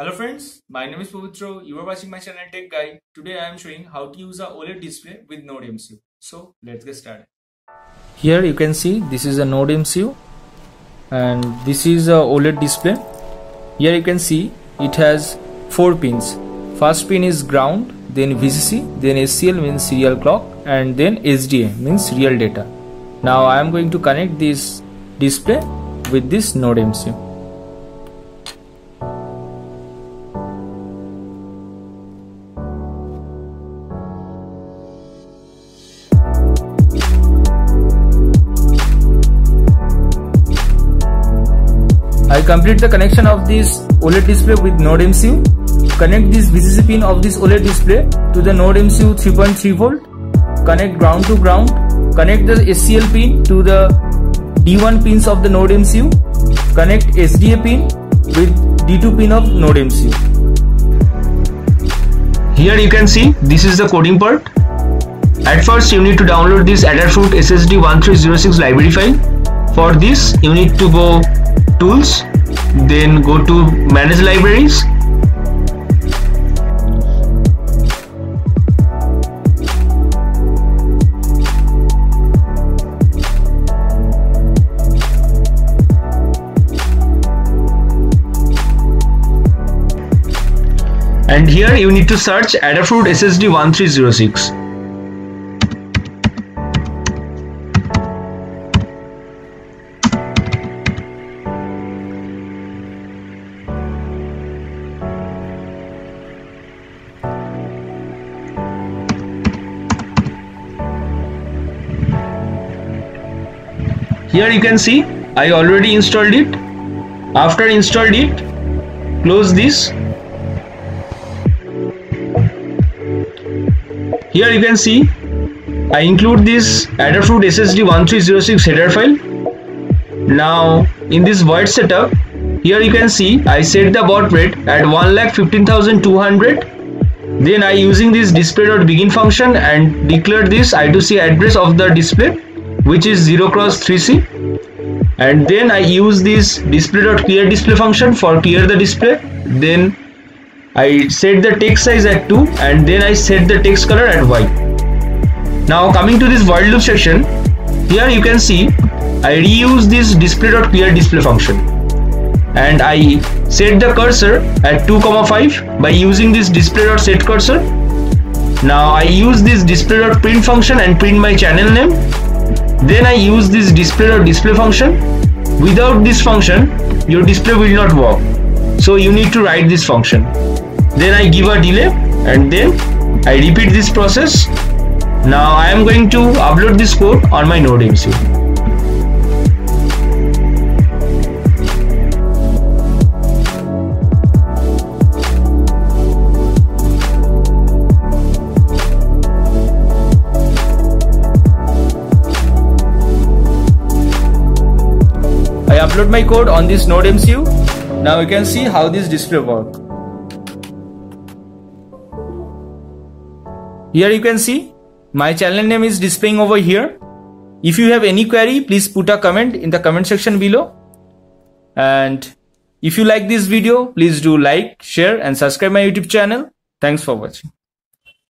Hello friends, my name is Pubitro, you are watching my channel Tech Guy. Today I am showing how to use a OLED display with NodeMCU. So let's get started. Here you can see this is a NodeMCU and this is a OLED display. Here you can see it has 4 pins. First pin is ground, then VCC, then SCL means serial clock, and then SDA means real data. Now I am going to connect this display with this NodeMCU. I complete the connection of this OLED display with NodeMCU. Connect this VCC pin of this OLED display to the NodeMCU 3.3V. Connect ground to ground. Connect the SCL pin to the D1 pins of the NodeMCU. Connect SDA pin with D2 pin of NodeMCU. Here you can see this is the coding part. At first you need to download this Adafruit SSD1306 library file. For this you need to go Tools, then go to Manage Libraries. And here you need to search Adafruit SSD1306. Here you can see I already installed it. After installed it, close this. Here you can see I include this Adafruit SSD1306 header file. Now in this void setup, here you can see I set the baud rate at 1,15,200. Then I using this display.begin function and declare this I2C address of the display, which is 0x3c, and then I use this display.clear display function for clear the display. Then I set the text size at 2 and then I set the text color at white. Now coming to this void loop section, here you can see I reuse this display.clear display function and I set the cursor at 2,5 by using this display.setCursor. Now I use this display.print function and print my channel name. Then I use this display.display function. Without this function, your display will not work. So you need to write this function. Then I give a delay and then I repeat this process. Now I am going to upload this code on my NodeMCU. I upload my code on this NodeMCU. Now you can see how this display works. Here you can see my channel name is displaying over here. If you have any query, please put a comment in the comment section below. And if you like this video, please do like, share and subscribe my YouTube channel. Thanks for watching.